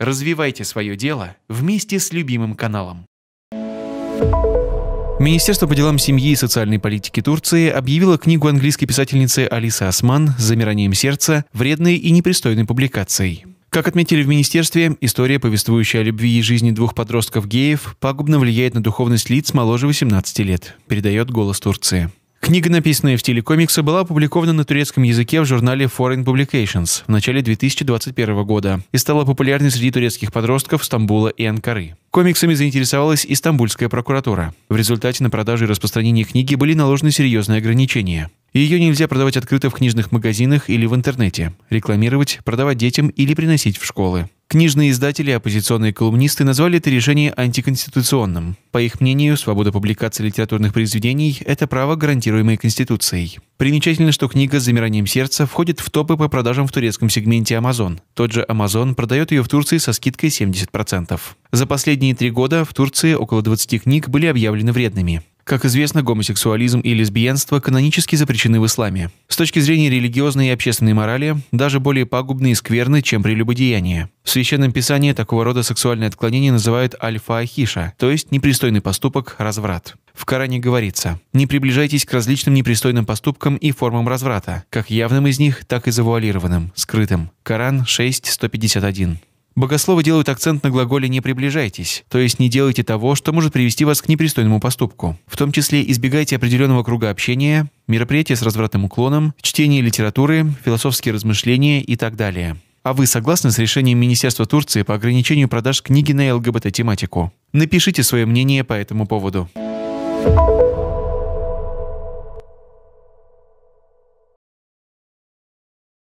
Развивайте свое дело вместе с любимым каналом. Министерство по делам семьи и социальной политики Турции объявило книгу английской писательницы Алисы Осман «С замиранием сердца» вредной и непристойной публикацией. Как отметили в министерстве, история, повествующая о любви и жизни двух подростков-геев, пагубно влияет на духовность лиц моложе 18 лет, передает «Голос Турции». Книга, написанная в стиле комикса, была опубликована на турецком языке в журнале Foreign Publications в начале 2021 года и стала популярной среди турецких подростков Стамбула и Анкары. Комиксами заинтересовалась и Стамбульская прокуратура. В результате на продажу и распространение книги были наложены серьезные ограничения. Ее нельзя продавать открыто в книжных магазинах или в интернете, рекламировать, продавать детям или приносить в школы. Книжные издатели и оппозиционные колумнисты назвали это решение антиконституционным. По их мнению, свобода публикации литературных произведений – это право, гарантируемое Конституцией. Примечательно, что книга «С замиранием сердца» входит в топы по продажам в турецком сегменте Amazon. Тот же Amazon продает ее в Турции со скидкой 70%. За последние 3 года в Турции около 20 книг были объявлены вредными. Как известно, гомосексуализм и лесбиянство канонически запрещены в исламе. С точки зрения религиозной и общественной морали, даже более пагубны и скверны, чем прелюбодеяние. В Священном Писании такого рода сексуальное отклонение называют альфа-ахиша, то есть непристойный поступок, разврат. В Коране говорится: «Не приближайтесь к различным непристойным поступкам и формам разврата, как явным из них, так и завуалированным, скрытым». Коран 6:151. Богословы делают акцент на глаголе «не приближайтесь», то есть не делайте того, что может привести вас к непристойному поступку. В том числе избегайте определенного круга общения, мероприятия с развратным уклоном, чтение литературы, философские размышления и так далее. А вы согласны с решением Министерства Турции по ограничению продаж книги на ЛГБТ-тематику? Напишите свое мнение по этому поводу.